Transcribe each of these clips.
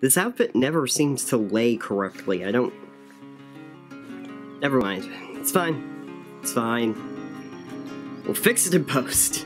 This outfit never seems to lay correctly. I don't... Never mind. It's fine. It's fine. We'll fix it in post.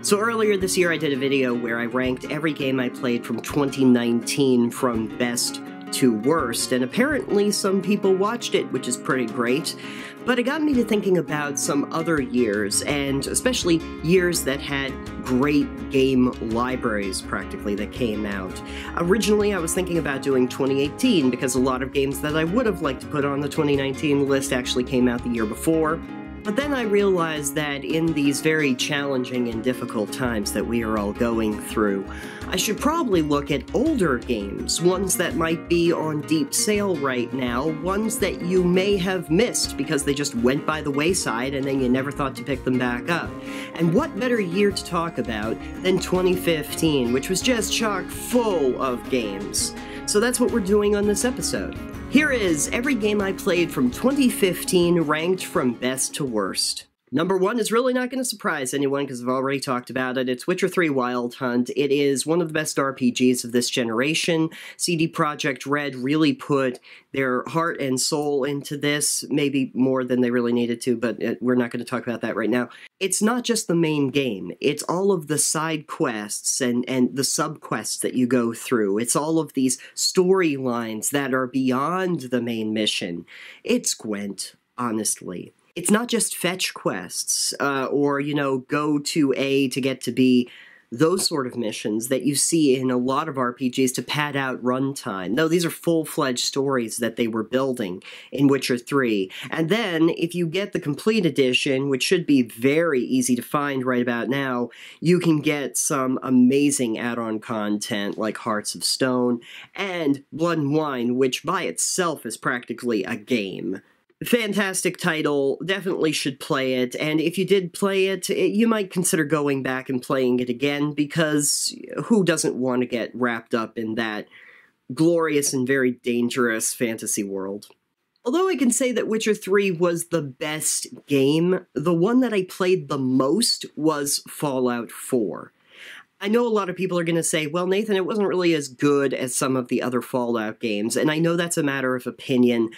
So earlier this year I did a video where I ranked every game I played from 2019 from best to worst, and apparently some people watched it, which is pretty great. But it got me to thinking about some other years, and especially years that had great game libraries, practically, that came out. Originally, I was thinking about doing 2018, because a lot of games that I would have liked to put on the 2019 list actually came out the year before. But then I realized that in these very challenging and difficult times that we are all going through, I should probably look at older games, ones that might be on deep sale right now, ones that you may have missed because they just went by the wayside and then you never thought to pick them back up. And what better year to talk about than 2015, which was just chock full of games. So that's what we're doing on this episode. Here is every game I played from 2015 ranked from best to worst. Number one is really not going to surprise anyone because I've already talked about it. It's Witcher 3 Wild Hunt. It is one of the best RPGs of this generation. CD Projekt Red really put their heart and soul into this, maybe more than they really needed to, but we're not going to talk about that right now. It's not just the main game. It's all of the side quests and the sub-quests that you go through. It's all of these storylines that are beyond the main mission. It's Gwent, honestly. It's not just fetch quests or, you know, go to A to get to B, those sort of missions that you see in a lot of RPGs to pad out runtime. No, these are full-fledged stories that they were building in Witcher 3. And then, if you get the complete edition, which should be very easy to find right about now, you can get some amazing add-on content like Hearts of Stone and Blood and Wine, which by itself is practically a game. Fantastic title, definitely should play it, and if you did play it, you might consider going back and playing it again, because who doesn't want to get wrapped up in that glorious and very dangerous fantasy world? Although I can say that Witcher 3 was the best game, the one that I played the most was Fallout 4. I know a lot of people are going to say, well, Nathan, it wasn't really as good as some of the other Fallout games, and I know that's a matter of opinion.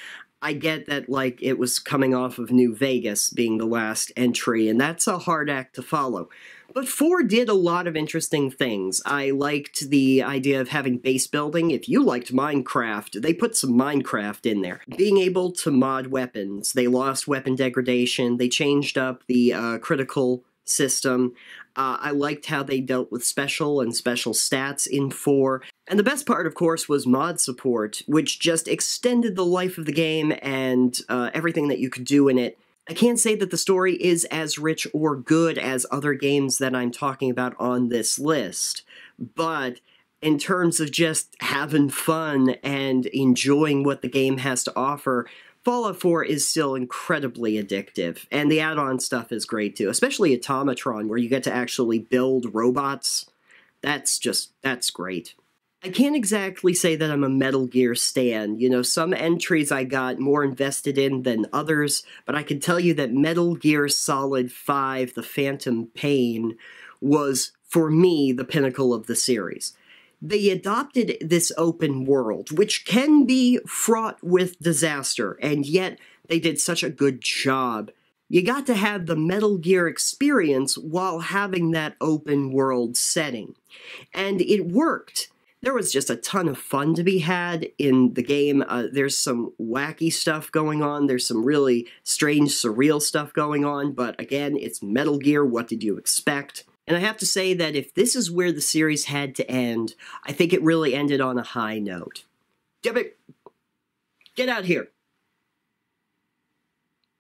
I get that, like, it was coming off of New Vegas being the last entry, and that's a hard act to follow. But 4 did a lot of interesting things. I liked the idea of having base building. If you liked Minecraft, they put some Minecraft in there. Being able to mod weapons. They lost weapon degradation. They changed up the critical system. I liked how they dealt with special and special stats in 4. And the best part, of course, was mod support, which just extended the life of the game and everything that you could do in it. I can't say that the story is as rich or good as other games that I'm talking about on this list, but in terms of just having fun and enjoying what the game has to offer, Fallout 4 is still incredibly addictive, and the add-on stuff is great too, especially Automatron, where you get to actually build robots. That's great. I can't exactly say that I'm a Metal Gear stan. You know, some entries I got more invested in than others, but I can tell you that Metal Gear Solid V: The Phantom Pain was, for me, the pinnacle of the series. They adopted this open world, which can be fraught with disaster, and yet they did such a good job. You got to have the Metal Gear experience while having that open world setting, and it worked. There was just a ton of fun to be had in the game. There's some wacky stuff going on. There's some really strange, surreal stuff going on. But again, it's Metal Gear. What did you expect? And I have to say that if this is where the series had to end, I think it really ended on a high note. Debit, get out here.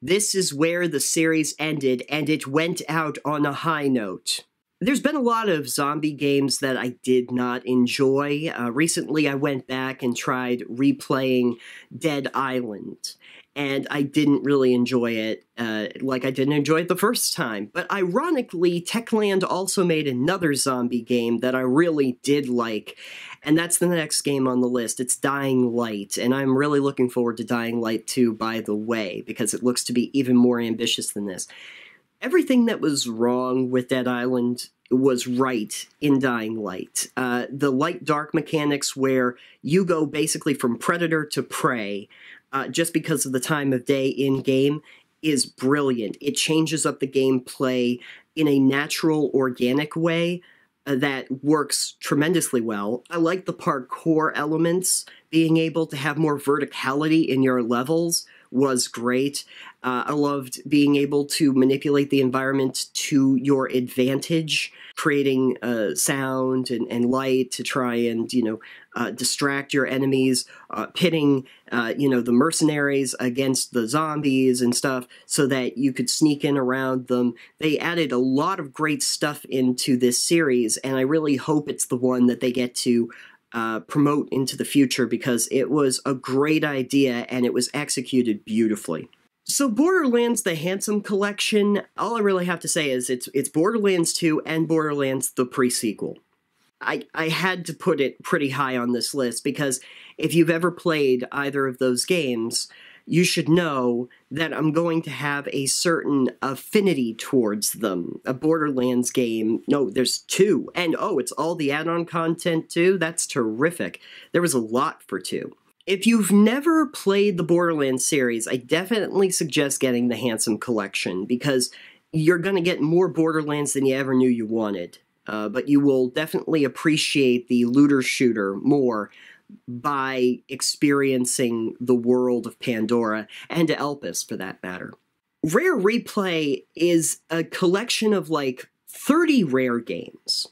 This is where the series ended, and it went out on a high note. There's been a lot of zombie games that I did not enjoy. Recently, I went back and tried replaying Dead Island, and I didn't really enjoy it like I didn't enjoy it the first time. But ironically, Techland also made another zombie game that I really did like, and that's the next game on the list. It's Dying Light, and I'm really looking forward to Dying Light 2, by the way, because it looks to be even more ambitious than this. everything that was wrong with Dead Island was right in Dying Light. The light-dark mechanics where you go basically from predator to prey just because of the time of day in-game is brilliant. It changes up the gameplay in a natural, organic way that works tremendously well. I like the parkour elements. Being able to have more verticality in your levels was great. I loved being able to manipulate the environment to your advantage, creating sound and light to try and, you know, distract your enemies, pitting, you know, the mercenaries against the zombies and stuff so that you could sneak in around them. They added a lot of great stuff into this series, and I really hope it's the one that they get to promote into the future, because it was a great idea and it was executed beautifully. So Borderlands The Handsome Collection, all I really have to say is it's Borderlands 2 and Borderlands the pre-sequel. I had to put it pretty high on this list because if you've ever played either of those games, you should know that I'm going to have a certain affinity towards them. A Borderlands game, no, there's two. And oh, it's all the add-on content too? That's terrific. There was a lot for two. If you've never played the Borderlands series, I definitely suggest getting the Handsome Collection because you're going to get more Borderlands than you ever knew you wanted. But you will definitely appreciate the looter-shooter more by experiencing the world of Pandora, and Elpis for that matter. Rare Replay is a collection of like 30 Rare games,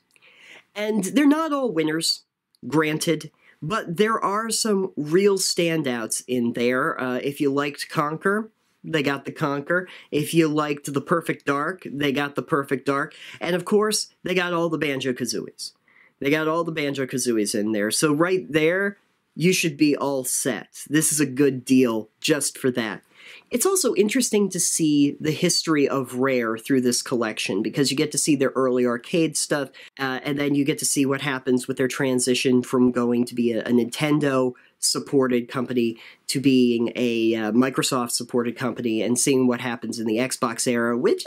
and they're not all winners, granted, but there are some real standouts in there. If you liked Conker, they got the Conker. If you liked The Perfect Dark, they got The Perfect Dark. And of course, they got all the Banjo Kazooies. They got all the Banjo Kazooies in there. So right there, you should be all set. This is a good deal just for that. It's also interesting to see the history of Rare through this collection because you get to see their early arcade stuff, and then you get to see what happens with their transition from going to be a Nintendo-supported company to being a Microsoft-supported company, and seeing what happens in the Xbox era, which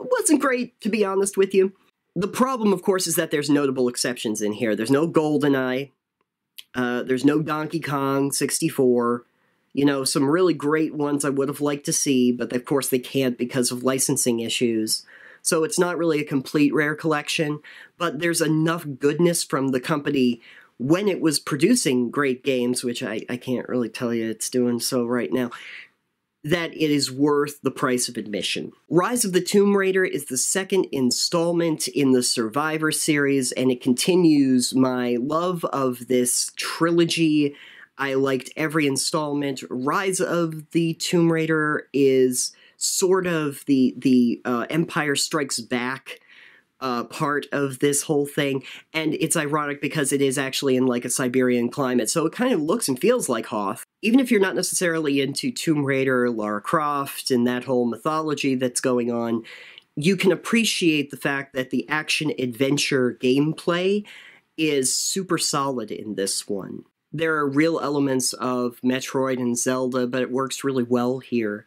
wasn't great, to be honest with you. The problem, of course, is that there's notable exceptions in here. There's no GoldenEye, there's no Donkey Kong 64, you know, some really great ones I would have liked to see, but of course they can't because of licensing issues. So it's not really a complete Rare collection, but there's enough goodness from the company when it was producing great games, which I can't really tell you it's doing so right now, that it is worth the price of admission. Rise of the Tomb Raider is the second installment in the Survivor series, and it continues my love of this trilogy. I liked every installment. Rise of the Tomb Raider is sort of the Empire Strikes Back part of this whole thing, and it's ironic because it is actually in like a Siberian climate, so it kind of looks and feels like Hoth. Even if you're not necessarily into Tomb Raider, Lara Croft, and that whole mythology that's going on, you can appreciate the fact that the action-adventure gameplay is super solid in this one. There are real elements of Metroid and Zelda, but it works really well here.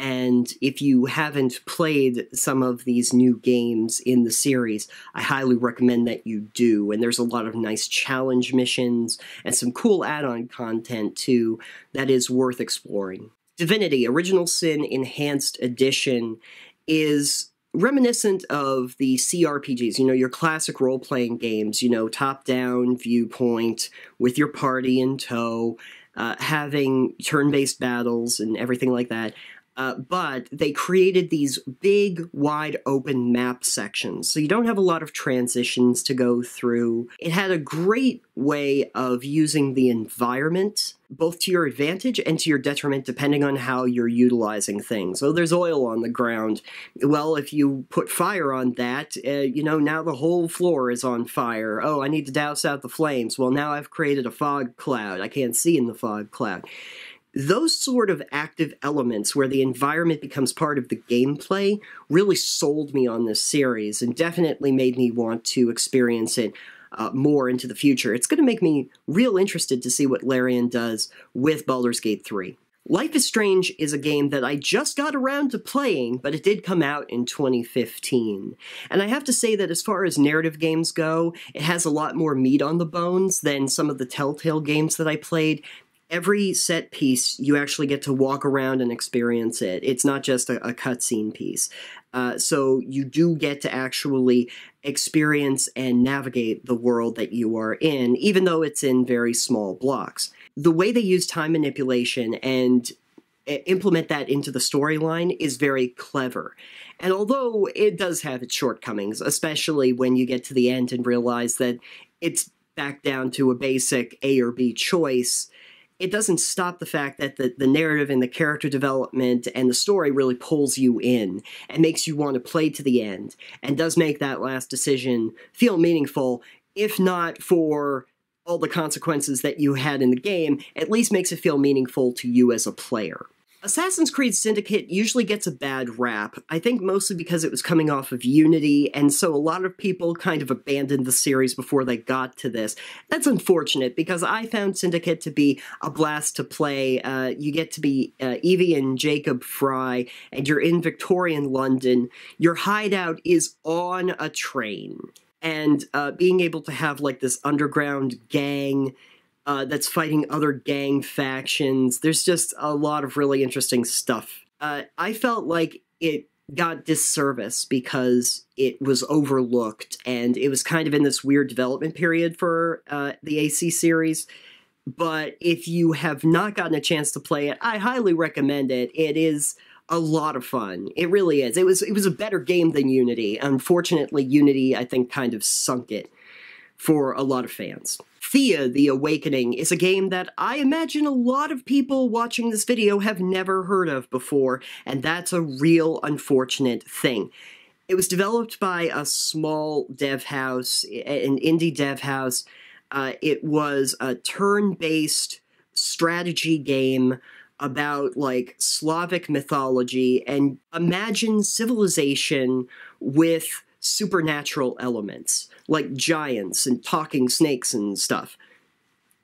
And if you haven't played some of these new games in the series, I highly recommend that you do. And there's a lot of nice challenge missions and some cool add-on content, too, that is worth exploring. Divinity: Original Sin Enhanced Edition is reminiscent of the CRPGs, you know, your classic role-playing games, you know, top-down viewpoint with your party in tow, having turn-based battles and everything like that. But they created these big, wide-open map sections, so you don't have a lot of transitions to go through. It had a great way of using the environment, both to your advantage and to your detriment, depending on how you're utilizing things. So there's oil on the ground. Well, if you put fire on that, you know, now the whole floor is on fire. Oh, I need to douse out the flames. Well, now I've created a fog cloud. I can't see in the fog cloud. Those sort of active elements where the environment becomes part of the gameplay really sold me on this series and definitely made me want to experience it more into the future. It's going to make me real interested to see what Larian does with Baldur's Gate 3. Life is Strange is a game that I just got around to playing, but it did come out in 2015. And I have to say that as far as narrative games go, it has a lot more meat on the bones than some of the Telltale games that I played. Every set piece, you actually get to walk around and experience it. It's not just a cutscene piece. So you do get to actually experience and navigate the world that you are in, even though it's in very small blocks. The way they use time manipulation and implement that into the storyline is very clever. And although it does have its shortcomings, especially when you get to the end and realize that it's back down to a basic A or B choice, it doesn't stop the fact that the narrative and the character development and the story really pulls you in and makes you want to play to the end and does make that last decision feel meaningful, if not for all the consequences that you had in the game, at least makes it feel meaningful to you as a player. Assassin's Creed Syndicate usually gets a bad rap, I think mostly because it was coming off of Unity, and so a lot of people kind of abandoned the series before they got to this. That's unfortunate, because I found Syndicate to be a blast to play. You get to be Evie and Jacob Fry, and you're in Victorian London. Your hideout is on a train, and being able to have like this underground gang that's fighting other gang factions. There's just a lot of really interesting stuff. I felt like it got disservice because it was overlooked, and it was kind of in this weird development period for the AC series. But if you have not gotten a chance to play it, I highly recommend it. It is a lot of fun. It really is. It was a better game than Unity. Unfortunately, Unity, I think, kind of sunk it for a lot of fans. Thea: The Awakening is a game that I imagine a lot of people watching this video have never heard of before, and that's a real unfortunate thing. It was developed by a small dev house, an indie dev house. It was a turn-based strategy game about, like, Slavic mythology, and imagine Civilization with supernatural elements, like giants and talking snakes and stuff.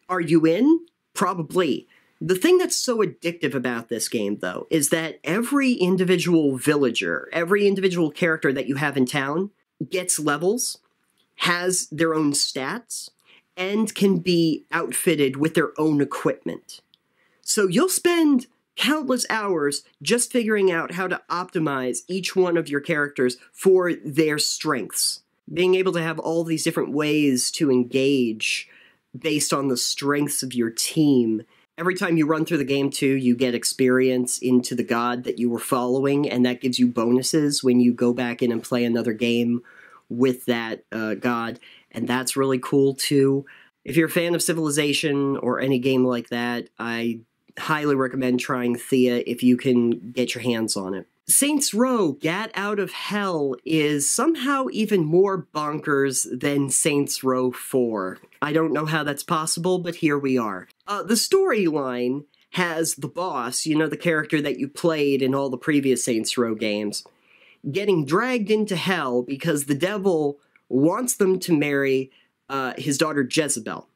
Are you in? Probably. The thing that's so addictive about this game, though, is that every individual villager, every individual character that you have in town gets levels, has their own stats, and can be outfitted with their own equipment. So you'll spend countless hours just figuring out how to optimize each one of your characters for their strengths. Being able to have all these different ways to engage based on the strengths of your team. Every time you run through the game, too, you get experience into the god that you were following, and that gives you bonuses when you go back in and play another game with that god, and that's really cool, too. If you're a fan of Civilization or any game like that, I highly recommend trying Thea if you can get your hands on it. Saints Row: Get Out of Hell is somehow even more bonkers than Saints Row 4. I don't know how that's possible, but here we are. The storyline has the boss, you know, the character that you played in all the previous Saints Row games, getting dragged into hell because the devil wants them to marry his daughter Jezebel.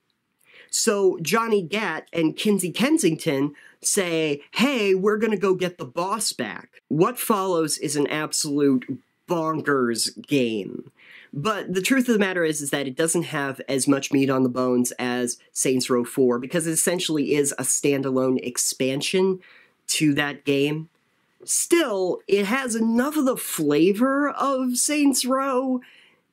So Johnny Gat and Kinsey Kensington say, hey, we're going to go get the boss back. What follows is an absolute bonkers game. But the truth of the matter is that it doesn't have as much meat on the bones as Saints Row 4, because it essentially is a standalone expansion to that game. Still, it has enough of the flavor of Saints Row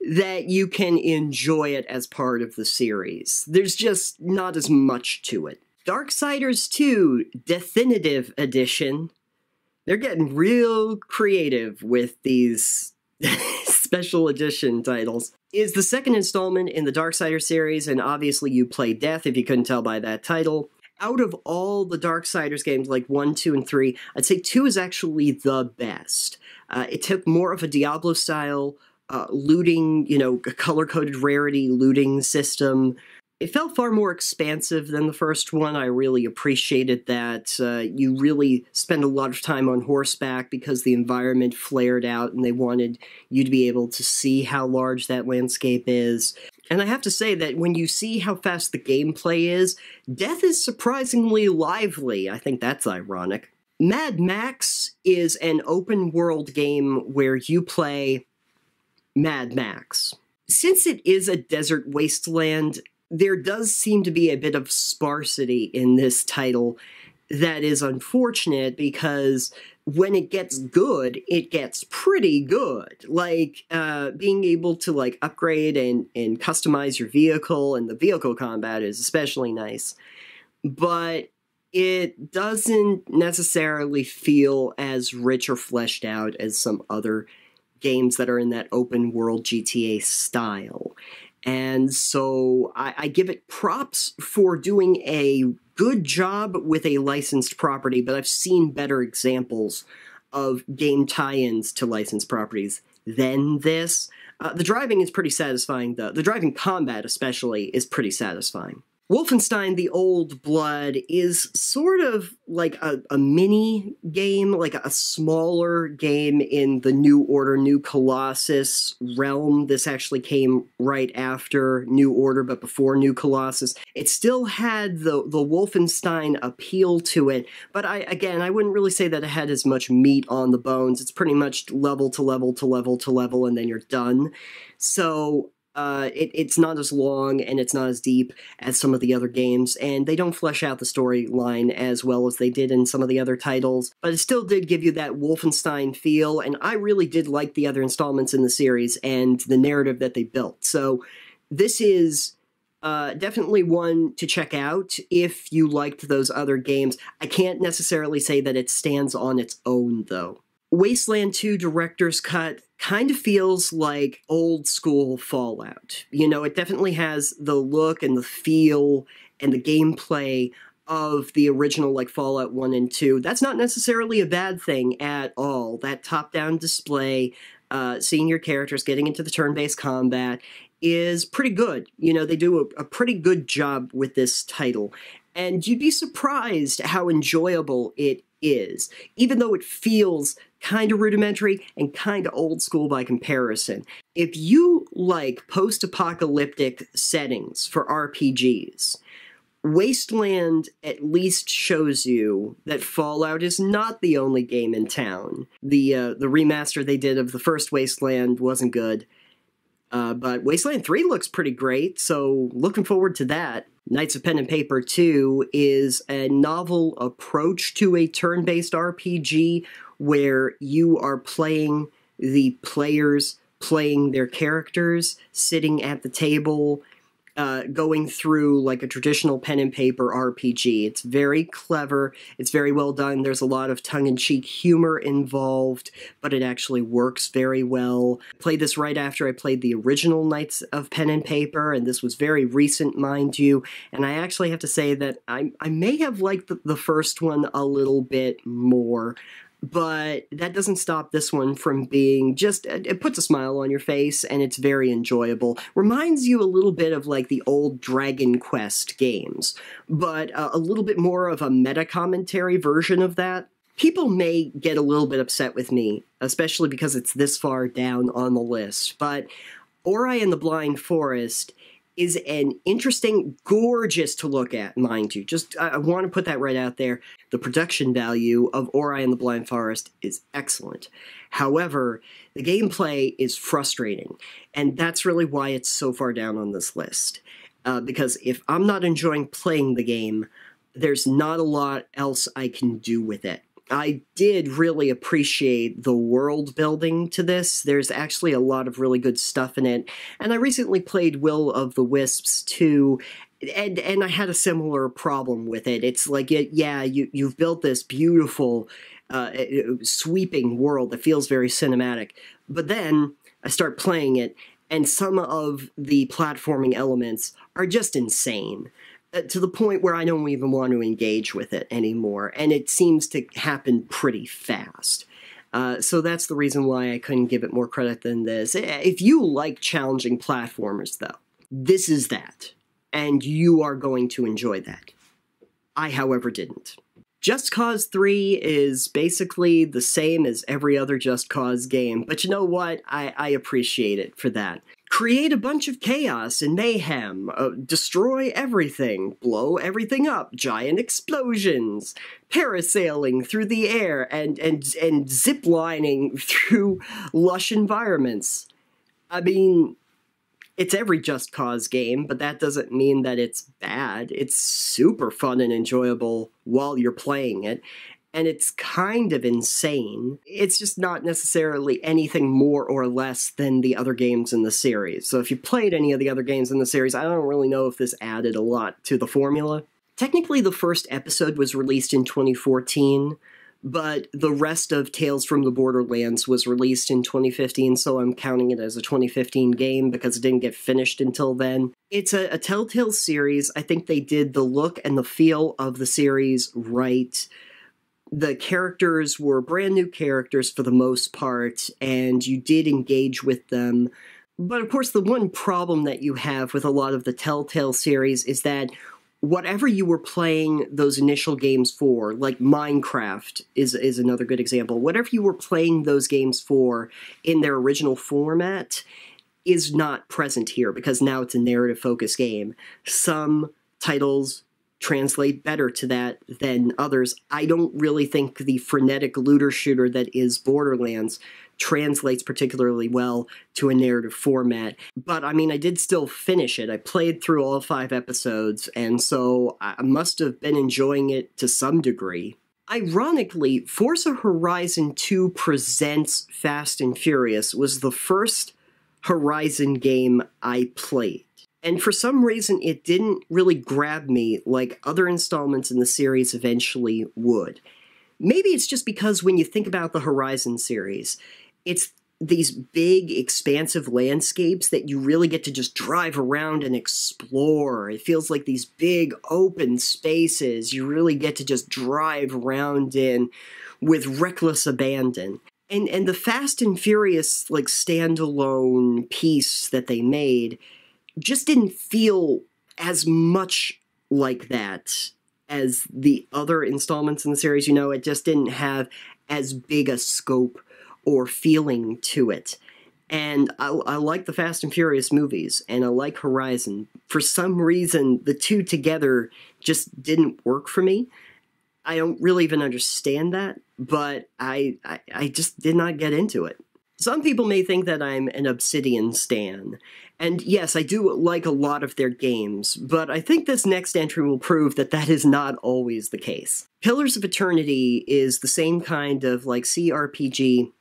that you can enjoy it as part of the series. There's just not as much to it. Darksiders 2 Definitive Edition. They're getting real creative with these special edition titles. Is the second installment in the Darksiders series, and obviously you play Death if you couldn't tell by that title. Out of all the Darksiders games, like 1, 2, and 3, I'd say 2 is actually the best. It took more of a Diablo-style looting, you know, color-coded rarity looting system. It felt far more expansive than the first one. I really appreciated that. You really spend a lot of time on horseback because the environment flared out and they wanted you to be able to see how large that landscape is. And I have to say that when you see how fast the gameplay is, Death is surprisingly lively. I think that's ironic. Mad Max is an open-world game where you play Mad Max. Since it is a desert wasteland, there does seem to be a bit of sparsity in this title that is unfortunate, because when it gets good, it gets pretty good. Like, being able to, like, upgrade and customize your vehicle, and the vehicle combat is especially nice. But it doesn't necessarily feel as rich or fleshed out as some other games that are in that open-world GTA style. And so I give it props for doing a good job with a licensed property, but I've seen better examples of game tie-ins to licensed properties than this. The driving is pretty satisfying, though. The driving combat, especially, is pretty satisfying. Wolfenstein The Old Blood is sort of like a mini game, like a smaller game in the New Order, New Colossus realm. This actually came right after New Order, but before New Colossus. It still had the Wolfenstein appeal to it, but I wouldn't really say that it had as much meat on the bones. It's pretty much level to level to level to level, and then you're done. So it's not as long and it's not as deep as some of the other games, and they don't flesh out the storyline as well as they did in some of the other titles, but it still did give you that Wolfenstein feel, and I really did like the other installments in the series and the narrative that they built. So this is definitely one to check out if you liked those other games. I can't necessarily say that it stands on its own, though. Wasteland 2 Director's Cut kind of feels like old-school Fallout. You know, it definitely has the look and the feel and the gameplay of the original, like, Fallout 1 and 2. That's not necessarily a bad thing at all. That top-down display, seeing your characters, getting into the turn-based combat is pretty good. You know, they do a pretty good job with this title. And you'd be surprised how enjoyable it is, even though it feels kind of rudimentary and kind of old school by comparison. If you like post-apocalyptic settings for RPGs, Wasteland at least shows you that Fallout is not the only game in town. The remaster they did of the first Wasteland wasn't good, but Wasteland 3 looks pretty great, so looking forward to that. Knights of Pen and Paper 2 is a novel approach to a turn-based RPG where you are playing the players, playing their characters, sitting at the table, going through like a traditional pen and paper RPG. It's very clever, it's very well done, there's a lot of tongue-in-cheek humor involved, but it actually works very well. I played this right after I played the original Knights of Pen and Paper, and this was very recent, mind you, and I actually have to say that I may have liked the first one a little bit more, but that doesn't stop this one from being just, it puts a smile on your face, and it's very enjoyable. Reminds you a little bit of, like, the old Dragon Quest games, but a little bit more of a meta-commentary version of that. People may get a little bit upset with me, especially because it's this far down on the list, but Ori in the Blind Forest is an interesting, gorgeous to look at, mind you. Just, I want to put that right out there. The production value of Ori and the Blind Forest is excellent. However, the gameplay is frustrating, and that's really why it's so far down on this list. Because if I'm not enjoying playing the game, there's not a lot else I can do with it. I did really appreciate the world building to this. There's actually a lot of really good stuff in it. And I recently played Will of the Wisps 2, and I had a similar problem with it. It's like, yeah, you've built this beautiful, sweeping world that feels very cinematic. But then I start playing it, and some of the platforming elements are just insane, to the point where I don't even want to engage with it anymore, and it seems to happen pretty fast. So that's the reason why I couldn't give it more credit than this. If you like challenging platformers, though, this is that, and you are going to enjoy that. I, however, didn't. Just Cause 3 is basically the same as every other Just Cause game, but you know what? I appreciate it for that. create a bunch of chaos and mayhem, destroy everything, blow everything up, giant explosions, parasailing through the air, and ziplining through lush environments. I mean, it's every Just Cause game, but that doesn't mean that it's bad. It's super fun and enjoyable while you're playing it, and it's kind of insane. It's just not necessarily anything more or less than the other games in the series. So if you played any of the other games in the series, I don't really know if this added a lot to the formula. Technically, the first episode was released in 2014, but the rest of Tales from the Borderlands was released in 2015, so I'm counting it as a 2015 game because it didn't get finished until then. It's a Telltale series. I think they did the look and the feel of the series right. The characters were brand new characters for the most part, and you did engage with them. But of course, the one problem that you have with a lot of the Telltale series is that whatever you were playing those initial games for, like Minecraft is another good example, whatever you were playing those games for in their original format is not present here because now it's a narrative-focused game. Some titles translate better to that than others. I don't really think the frenetic looter shooter that is Borderlands translates particularly well to a narrative format, but I mean, I did still finish it. I played through all 5 episodes, and so I must have been enjoying it to some degree. Ironically, Forza Horizon 2 Presents Fast and Furious was the first Horizon game I played. And for some reason, it didn't really grab me like other installments in the series eventually would. Maybe it's just because when you think about the Horizon series, it's these big, expansive landscapes that you really get to just drive around and explore. It feels like these big, open spaces you really get to just drive around in with reckless abandon. And the Fast and Furious, like, standalone piece that they made just didn't feel as much like that as the other installments in the series. You know, it just didn't have as big a scope or feeling to it. And I like the Fast and Furious movies, and I like Horizon. For some reason, the two together just didn't work for me. I don't really even understand that, but I just did not get into it. Some people may think that I'm an Obsidian stan, and yes, I do like a lot of their games, but I think this next entry will prove that that is not always the case. Pillars of Eternity is the same kind of, like, CRPG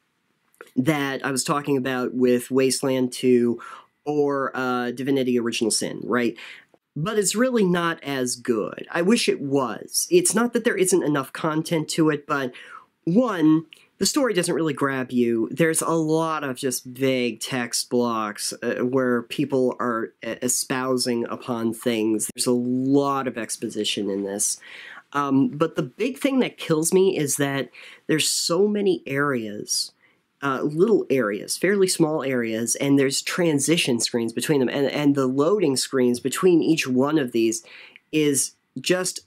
that I was talking about with Wasteland 2 or Divinity Original Sin, right? But it's really not as good. I wish it was. It's not that there isn't enough content to it, but one, the story doesn't really grab you. There's a lot of just vague text blocks where people are espousing upon things. There's a lot of exposition in this. But the big thing that kills me is that there's so many areas, little areas, fairly small areas, and there's transition screens between them. And the loading screens between each one of these is just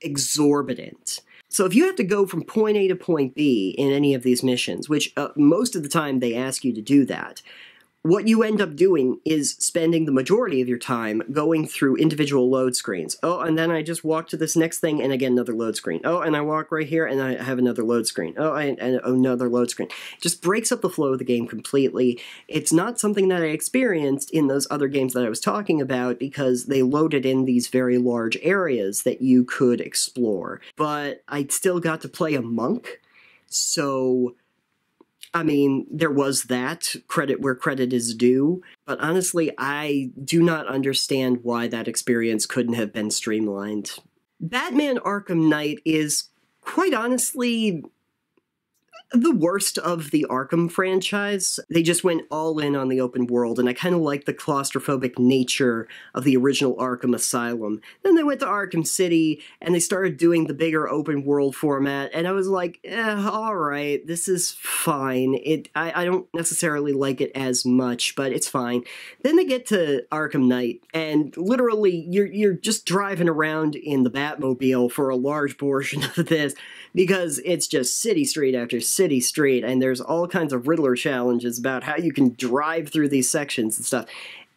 exorbitant. So if you have to go from point A to point B in any of these missions, which most of the time they ask you to do that, what you end up doing is spending the majority of your time going through individual load screens. Oh, and then I just walk to this next thing and I get another load screen. Oh, and I walk right here and I have another load screen. Oh, and another load screen. It just breaks up the flow of the game completely. It's not something that I experienced in those other games that I was talking about because they loaded in these very large areas that you could explore. But I still got to play a monk, so I mean, there was that, credit where credit is due, but honestly, I do not understand why that experience couldn't have been streamlined. Batman Arkham Knight is, quite honestly, the worst of the Arkham franchise. They just went all in on the open world, and I kind of like the claustrophobic nature of the original Arkham Asylum. Then they went to Arkham City, and they started doing the bigger open world format, and I was like, alright, this is fine. I don't necessarily like it as much, but it's fine. Then they get to Arkham Knight, and literally, you're just driving around in the Batmobile for a large portion of this, because it's just city street after city city street, and there's all kinds of Riddler challenges about how you can drive through these sections and stuff.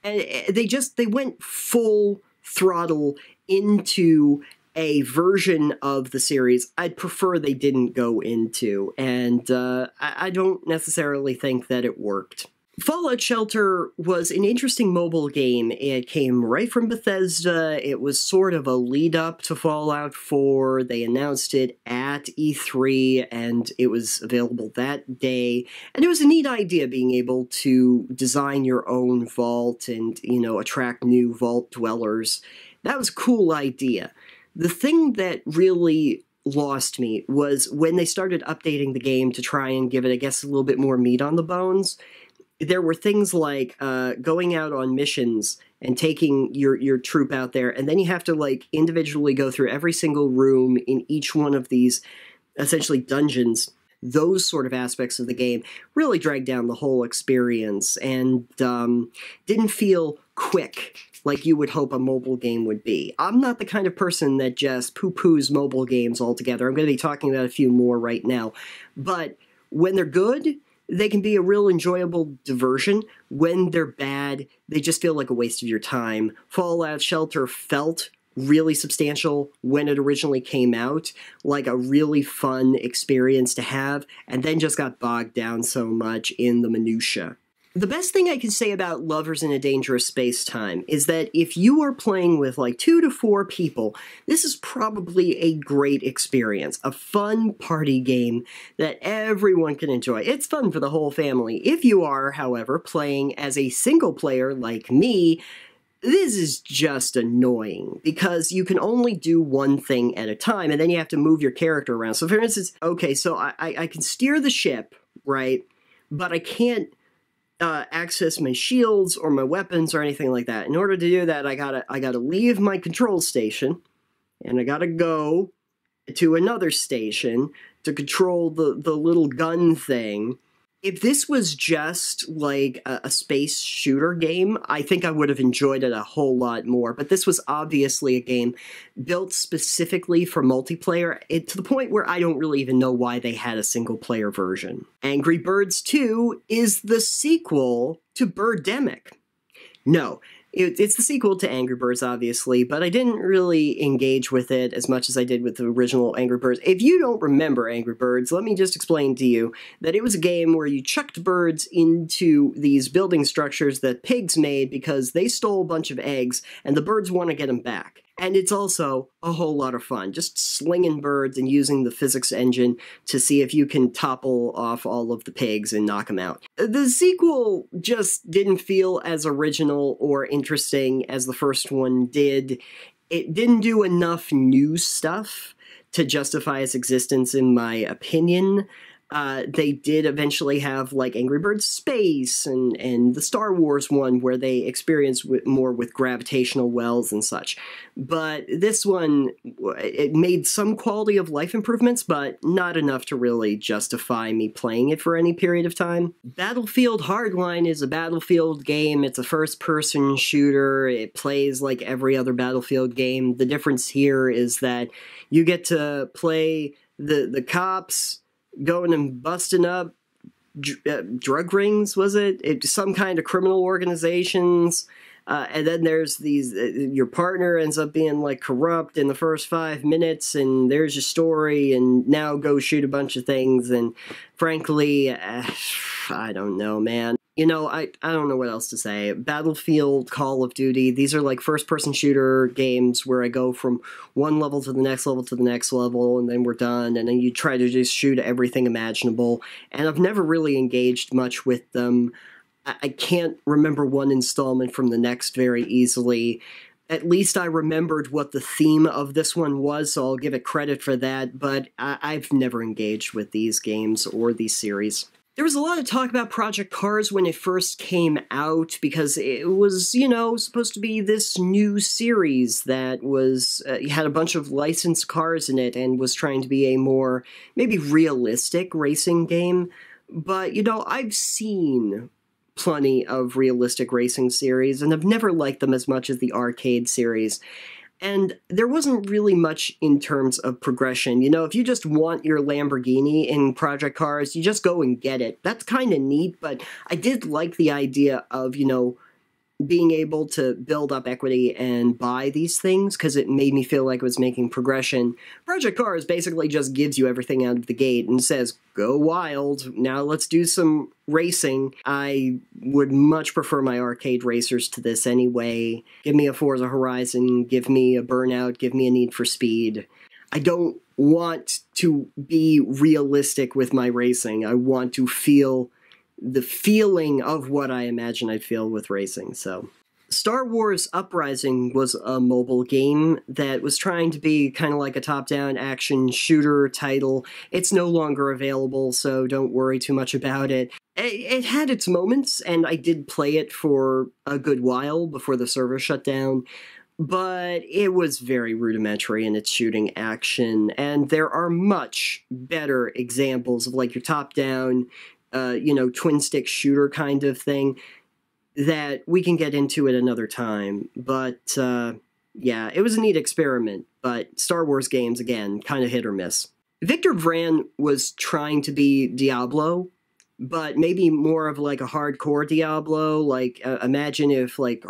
And they went full throttle into a version of the series I'd prefer they didn't go into, and I don't necessarily think that it worked. Fallout Shelter was an interesting mobile game. It came right from Bethesda. It was sort of a lead-up to Fallout 4. They announced it at E3, and it was available that day. And it was a neat idea being able to design your own vault and, you know, attract new vault dwellers. That was a cool idea. The thing that really lost me was when they started updating the game to try and give it, I guess, a little bit more meat on the bones. There were things like going out on missions and taking your troop out there, and then you have to, like, individually go through every single room in each one of these, essentially, dungeons. Those sort of aspects of the game really dragged down the whole experience and didn't feel quick like you would hope a mobile game would be. I'm not the kind of person that just poo-poos mobile games altogether. I'm going to be talking about a few more right now. But when they're good, they can be a real enjoyable diversion. When they're bad, they just feel like a waste of your time. Fallout Shelter felt really substantial when it originally came out, like a really fun experience to have, and then just got bogged down so much in the minutiae. The best thing I can say about Lovers in a Dangerous Space-Time is that if you are playing with, like, 2 to 4 people, this is probably a great experience, a fun party game that everyone can enjoy. It's fun for the whole family. If you are, however, playing as a single player like me, this is just annoying because you can only do one thing at a time, and then you have to move your character around. So, for instance, okay, so I can steer the ship, right, but I can't access my shields or my weapons or anything like that. In order to do that, I gotta leave my control station, and I gotta go to another station to control the little gun thing. If this was just, like, a space shooter game, I think I would have enjoyed it a whole lot more. But this was obviously a game built specifically for multiplayer, to the point where I don't really even know why they had a single-player version. Angry Birds 2 is the sequel to Birdemic. No, it's the sequel to Angry Birds, obviously, but I didn't really engage with it as much as I did with the original Angry Birds. If you don't remember Angry Birds, let me just explain to you that it was a game where you chucked birds into these building structures that pigs made because they stole a bunch of eggs, and the birds want to get them back. And it's also a whole lot of fun, just slinging birds and using the physics engine to see if you can topple off all of the pigs and knock them out. The sequel just didn't feel as original or interesting as the first one did. It didn't do enough new stuff to justify its existence, in my opinion. They did eventually have, like, Angry Birds Space and the Star Wars one, where they experienced more with gravitational wells and such. But this one, it made some quality of life improvements, but not enough to really justify me playing it for any period of time. Battlefield Hardline is a Battlefield game. It's a first-person shooter. It plays like every other Battlefield game. The difference here is that you get to play the cops going and busting up drug rings, was it? Some kind of criminal organizations. And then there's these, your partner ends up being, like, corrupt in the first 5 minutes, and there's your story, and now go shoot a bunch of things. And frankly, I don't know, man. You know, I don't know what else to say. Battlefield, Call of Duty, these are, like, first-person shooter games where I go from one level to the next level to the next level, and then we're done, and then you try to just shoot everything imaginable. And I've never really engaged much with them. I can't remember one installment from the next very easily. At least I remembered what the theme of this one was, so I'll give it credit for that, but I've never engaged with these games or these series. There was a lot of talk about Project Cars when it first came out because it was, you know, supposed to be this new series that was had a bunch of licensed cars in it and was trying to be a more maybe realistic racing game. But, you know, I've seen plenty of realistic racing series, and I've never liked them as much as the arcade series. And there wasn't really much in terms of progression. You know, if you just want your Lamborghini in Project Cars, you just go and get it. That's kind of neat, but I did like the idea of, you know, being able to build up equity and buy these things, because it made me feel like it was making progression. Project Cars basically just gives you everything out of the gate and says, go wild, now let's do some racing. I would much prefer my arcade racers to this anyway. Give me a Forza Horizon, give me a Burnout, give me a Need for Speed. I don't want to be realistic with my racing. I want to feel the feeling of what I imagine I'd feel with racing, so. Star Wars Uprising was a mobile game that was trying to be kind of like a top-down action shooter title. It's no longer available, so don't worry too much about it. It had its moments, and I did play it for a good while before the server shut down, but it was very rudimentary in its shooting action, and there are much better examples of, like, your top-down, you know, twin-stick shooter kind of thing that we can get into at another time. But, yeah, it was a neat experiment, but Star Wars games, again, kind of hit or miss. Victor Vran was trying to be Diablo, but maybe more of, like, a hardcore Diablo. Like, imagine if, like,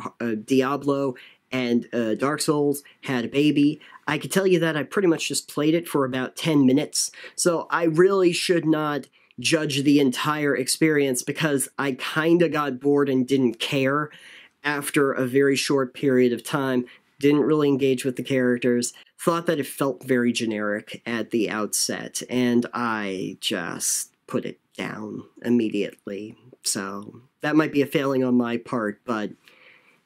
Diablo and Dark Souls had a baby. I could tell you that I pretty much just played it for about 10 minutes, so I really should not judge the entire experience, because I kind of got bored and didn't care after a very short period of time. Didn't really engage with the characters. Thought that it felt very generic at the outset, and I just put it down immediately. So that might be a failing on my part, but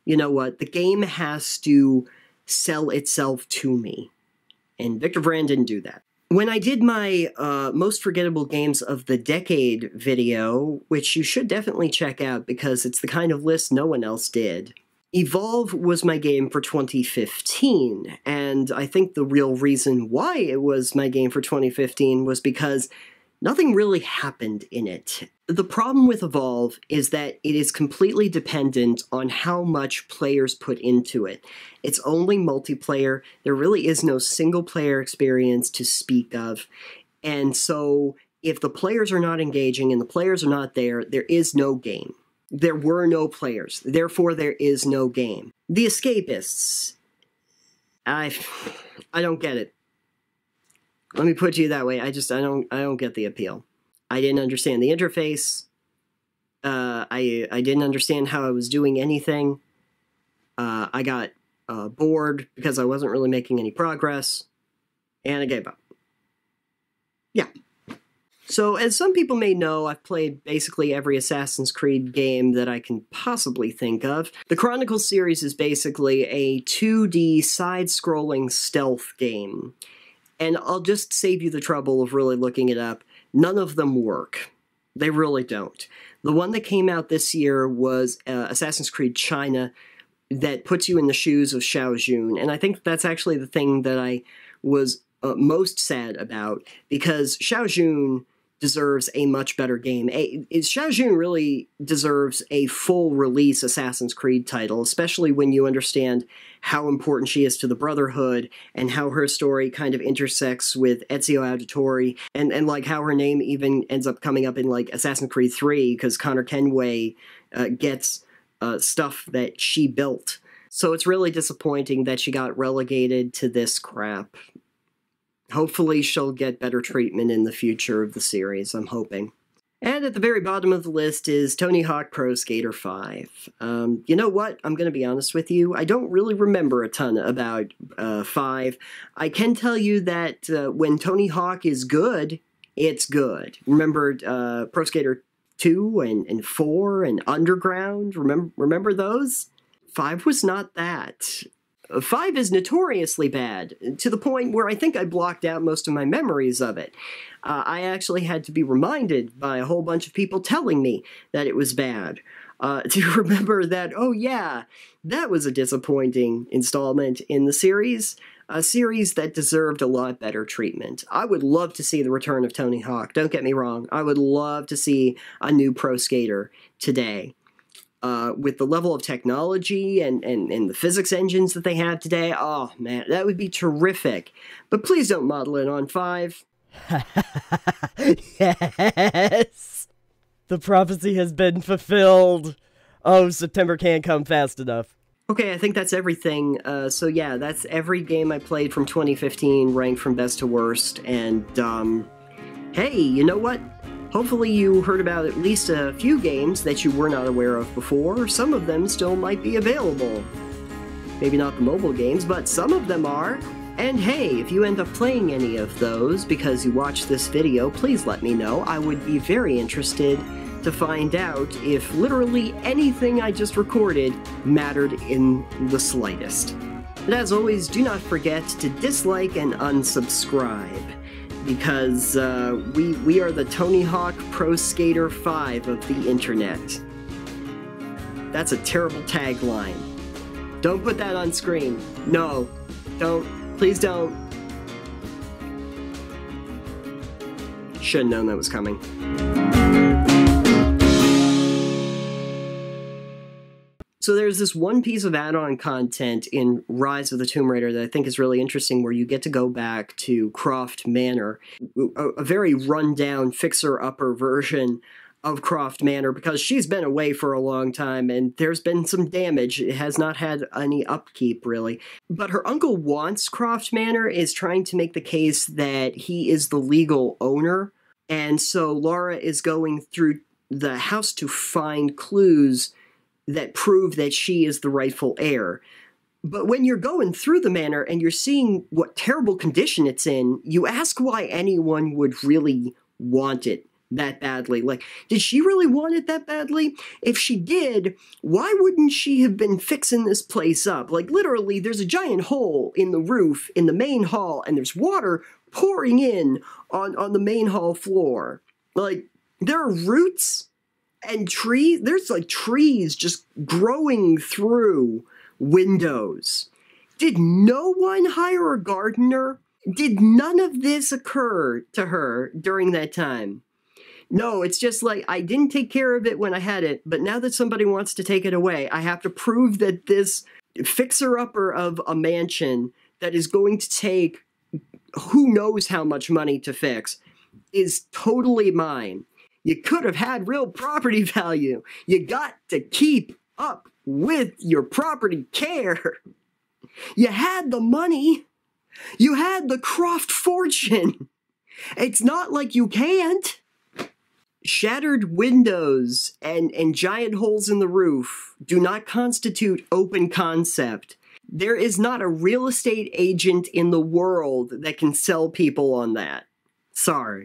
you know what? The game has to sell itself to me, and Victor Vran didn't do that. When I did my Most Forgettable Games of the Decade video, which you should definitely check out because it's the kind of list no one else did, Evolve was my game for 2015, and I think the real reason why it was my game for 2015 was because nothing really happened in it. The problem with Evolve is that it is completely dependent on how much players put into it. It's only multiplayer. There really is no single-player experience to speak of. And so if the players are not engaging and the players are not there, there is no game. There were no players. Therefore, there is no game. The Escapists. I don't get it. Let me put it to you that way. I don't get the appeal. I didn't understand the interface. I didn't understand how I was doing anything. I got bored because I wasn't really making any progress, and I gave up. Yeah. So, as some people may know, I've played basically every Assassin's Creed game that I can possibly think of. The Chronicles series is basically a 2D side-scrolling stealth game. And I'll just save you the trouble of really looking it up. None of them work. They really don't. The one that came out this year was Assassin's Creed China, that puts you in the shoes of Xiao Jun. And I think that's actually the thing that I was most sad about, because Xiao Jun deserves a much better game. Xiao Jun really deserves a full-release Assassin's Creed title, especially when you understand how important she is to the Brotherhood and how her story kind of intersects with Ezio Auditore, and like how her name even ends up coming up in like Assassin's Creed 3, because Connor Kenway gets stuff that she built. So it's really disappointing that she got relegated to this crap. Hopefully she'll get better treatment in the future of the series, I'm hoping. And at the very bottom of the list is Tony Hawk Pro Skater 5. You know what? I'm going to be honest with you. I don't really remember a ton about 5. I can tell you that when Tony Hawk is good, it's good. Remember Pro Skater 2 and 4 and Underground? Remember those? 5 was not that. 5 is notoriously bad, to the point where I think I blocked out most of my memories of it. I actually had to be reminded by a whole bunch of people telling me that it was bad. To remember that, oh yeah, that was a disappointing installment in the series. A series that deserved a lot better treatment. I would love to see the return of Tony Hawk, don't get me wrong. I would love to see a new Pro Skater today. with the level of technology and the physics engines that they have today, oh man, that would be terrific. But please don't model it on 5. Yes! The prophecy has been fulfilled. Oh, September can't come fast enough. Okay, I think that's everything. So yeah, that's every game I played from 2015, ranked from best to worst. And hey, you know what? Hopefully you heard about at least a few games that you were not aware of before. Some of them still might be available. Maybe not the mobile games, but some of them are. And hey, if you end up playing any of those because you watched this video, please let me know. I would be very interested to find out if literally anything I just recorded mattered in the slightest. But as always, do not forget to dislike and unsubscribe, because we are the Tony Hawk Pro Skater 5 of the internet. That's a terrible tagline. Don't put that on screen. No, don't. Please don't. Should've known that was coming. So there's this one piece of add-on content in Rise of the Tomb Raider that I think is really interesting, where you get to go back to Croft Manor, a very run-down, fixer-upper version of Croft Manor, because she's been away for a long time and there's been some damage. It has not had any upkeep, really. But her uncle wants Croft Manor, is trying to make the case that he is the legal owner, and so Laura is going through the house to find clues that prove that she is the rightful heir. But when you're going through the manor and you're seeing what terrible condition it's in, you ask why anyone would really want it that badly. Like, did she really want it that badly? If she did, why wouldn't she have been fixing this place up? Like, literally, there's a giant hole in the roof in the main hall, and there's water pouring in on the main hall floor. Like, there are roots and trees, there's like trees just growing through windows. Did no one hire a gardener? Did none of this occur to her during that time? No, it's just like, I didn't take care of it when I had it, but now that somebody wants to take it away, I have to prove that this fixer-upper of a mansion that is going to take who knows how much money to fix is totally mine. You could have had real property value. You got to keep up with your property care. You had the money. You had the Croft fortune. It's not like you can't. Shattered windows and giant holes in the roof do not constitute open concept. There is not a real estate agent in the world that can sell people on that. Sorry.